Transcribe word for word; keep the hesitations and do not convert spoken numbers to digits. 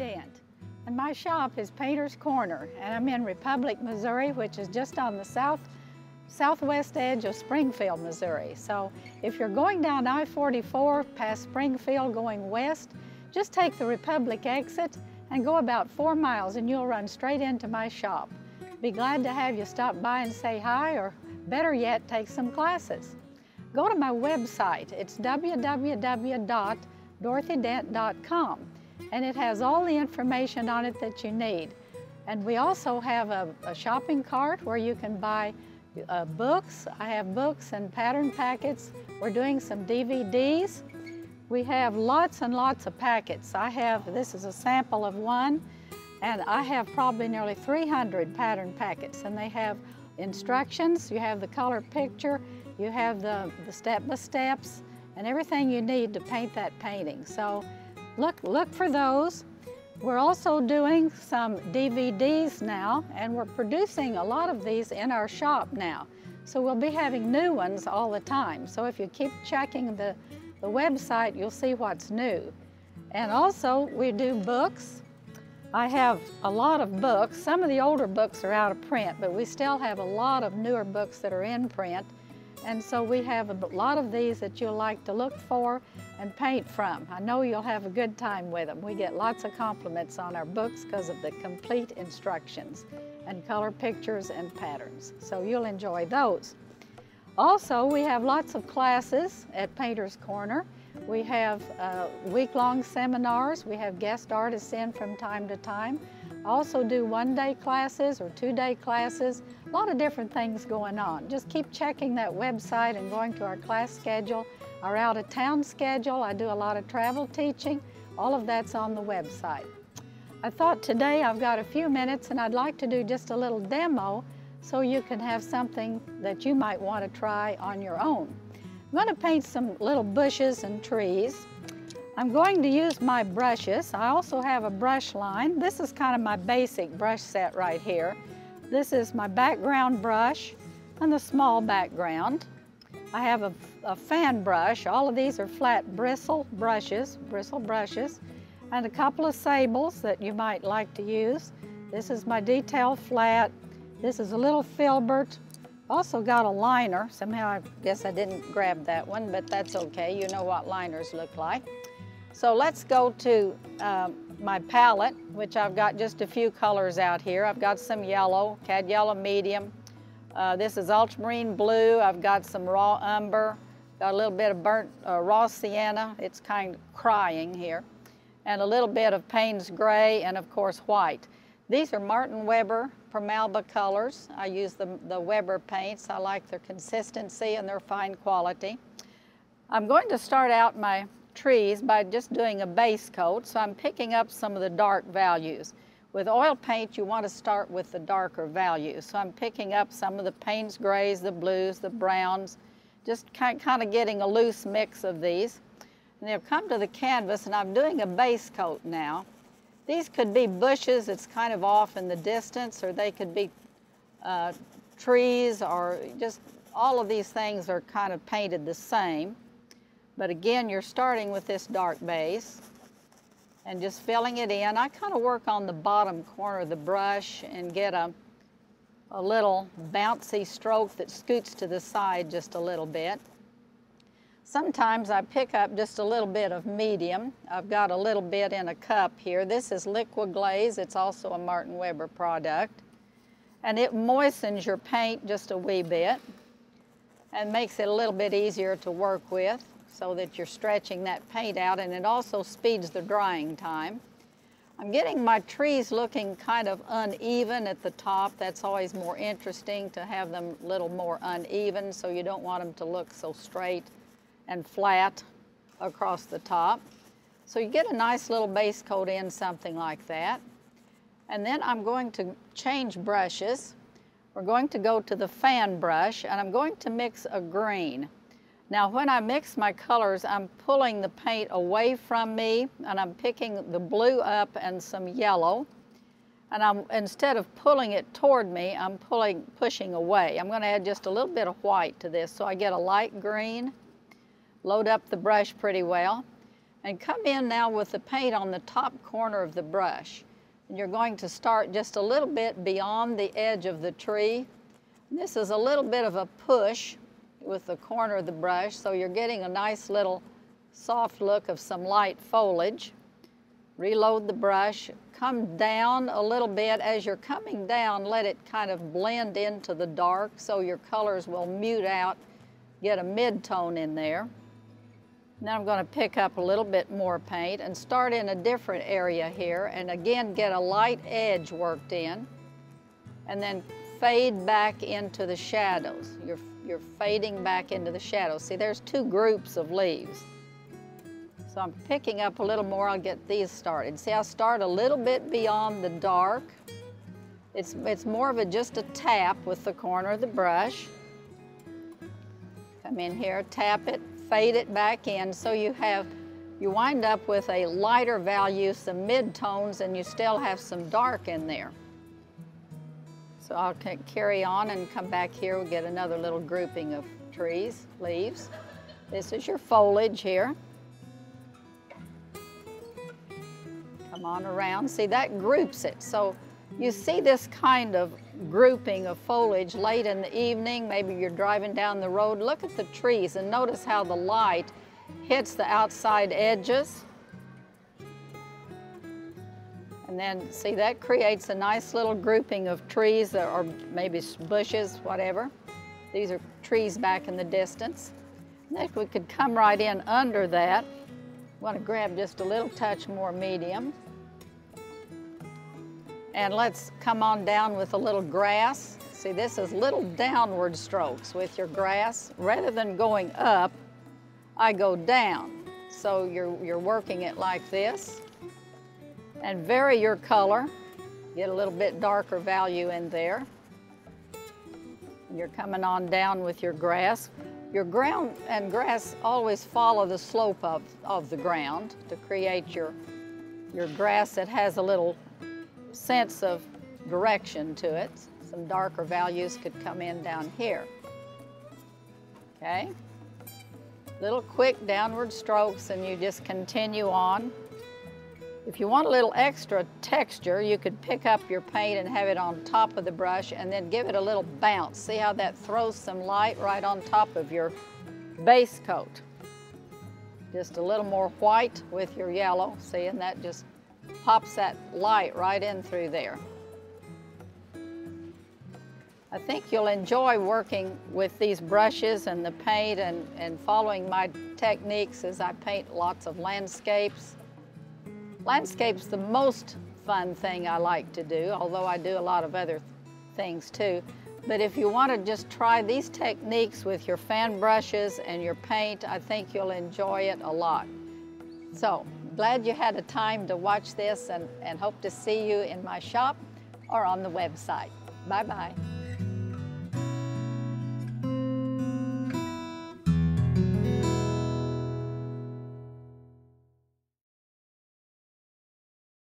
Dent, and my shop is Painter's Corner, and I'm in Republic, Missouri, which is just on the south southwest edge of Springfield, Missouri. So if you're going down I forty-four past Springfield going west, just take the Republic exit and go about four miles and you'll run straight into my shop. Be glad to have you stop by and say hi, or better yet, take some classes. Go to my website. It's w w w dot dorothy dent dot com, and it has all the information on it that you need. And we also have a, a shopping cart where you can buy Uh, books. I have books and pattern packets. We're doing some D V Ds. We have lots and lots of packets. I have, this is a sample of one, and I have probably nearly three hundred pattern packets, and they have instructions. You have the color picture, you have the, the step-by-steps, and everything you need to paint that painting. So look, look for those. We're also doing some D V Ds now, and we're producing a lot of these in our shop now. So we'll be having new ones all the time. So if you keep checking the, the website, you'll see what's new. And also, we do books. I have a lot of books. Some of the older books are out of print, but we still have a lot of newer books that are in print. And so we have a lot of these that you'll like to look for and paint from. I know you'll have a good time with them. We get lots of compliments on our books because of the complete instructions and color pictures and patterns. So you'll enjoy those. Also, we have lots of classes at Painter's Corner. We have uh, week-long seminars. We have guest artists in from time to time. Also do one-day classes or two-day classes, a lot of different things going on. Just keep checking that website and going to our class schedule, our out-of-town schedule. I do a lot of travel teaching. All of that's on the website. I thought today I've got a few minutes and I'd like to do just a little demo so you can have something that you might want to try on your own. I'm going to paint some little bushes and trees. I'm going to use my brushes. I also have a brush line. This is kind of my basic brush set right here. This is my background brush and the small background. I have a, a fan brush. All of these are flat bristle brushes, bristle brushes, and a couple of sables that you might like to use. This is my detail flat. This is a little filbert. Also got a liner. Somehow I guess I didn't grab that one, but that's okay. You know what liners look like. So let's go to uh, my palette, which I've got just a few colors out here. I've got some yellow, cad yellow medium. Uh, this is ultramarine blue. I've got some raw umber. Got a little bit of burnt uh, raw sienna. It's kind of crying here. And a little bit of Payne's gray and, of course, white. These are Martin Weber From Alba colors. I use the, the Weber paints. I like their consistency and their fine quality. I'm going to start out my trees by just doing a base coat, so I'm picking up some of the dark values. With oil paint, you want to start with the darker values, so I'm picking up some of the Payne's grays, the blues, the browns, just kind of getting a loose mix of these. And they've come to the canvas, and I'm doing a base coat now. These could be bushes that's kind of off in the distance, or they could be uh, trees, or just all of these things are kind of painted the same. But again, you're starting with this dark base and just filling it in. I kind of work on the bottom corner of the brush and get a, a little bouncy stroke that scoots to the side just a little bit. Sometimes I pick up just a little bit of medium. I've got a little bit in a cup here. This is liquid glaze. It's also a Martin Weber product. And it moistens your paint just a wee bit and makes it a little bit easier to work with, so that you're stretching that paint out, and it also speeds the drying time. I'm getting my trees looking kind of uneven at the top. That's always more interesting to have them a little more uneven, so you don't want them to look so straight and flat across the top. So you get a nice little base coat in, something like that. And then I'm going to change brushes. We're going to go to the fan brush, and I'm going to mix a green. Now, when I mix my colors, I'm pulling the paint away from me, and I'm picking the blue up and some yellow. And I'm, instead of pulling it toward me, I'm pulling, pushing away. I'm going to add just a little bit of white to this, so I get a light green, load up the brush pretty well. And come in now with the paint on the top corner of the brush. And you're going to start just a little bit beyond the edge of the tree. And this is a little bit of a push with the corner of the brush, so you're getting a nice little soft look of some light foliage. Reload the brush, come down a little bit. As you're coming down, let it kind of blend into the dark so your colors will mute out, get a mid-tone in there. Now I'm going to pick up a little bit more paint and start in a different area here, and again get a light edge worked in, and then fade back into the shadows. You're, you're fading back into the shadows. See, there's two groups of leaves. So I'm picking up a little more. I'll get these started. See, I start a little bit beyond the dark. It's, it's more of a, just a tap with the corner of the brush. Come in here, tap it, fade it back in, so you have, you wind up with a lighter value, some mid-tones, and you still have some dark in there. So I'll carry on and come back here. We'll get another little grouping of trees, leaves. This is your foliage here. Come on around. See, that groups it. So you see this kind of grouping of foliage late in the evening. Maybe you're driving down the road. Look at the trees and notice how the light hits the outside edges. And then, see, that creates a nice little grouping of trees, or maybe bushes, whatever. These are trees back in the distance. And if we could come right in under that, I want to grab just a little touch more medium. And let's come on down with a little grass. See, this is little downward strokes with your grass. Rather than going up, I go down. So you're, you're working it like this. And vary your color. Get a little bit darker value in there. You're coming on down with your grass. Your ground and grass always follow the slope of, of the ground to create your, your grass that has a little sense of direction to it. Some darker values could come in down here. Okay, little quick downward strokes, and you just continue on. If you want a little extra texture, you could pick up your paint and have it on top of the brush and then give it a little bounce. See how that throws some light right on top of your base coat. Just a little more white with your yellow, see, and that just pops that light right in through there. I think you'll enjoy working with these brushes and the paint, and, and following my techniques as I paint lots of landscapes. Landscape's the most fun thing I like to do, although I do a lot of other things too. But if you want to just try these techniques with your fan brushes and your paint, I think you'll enjoy it a lot. So, glad you had a time to watch this, and, and hope to see you in my shop or on the website. Bye-bye.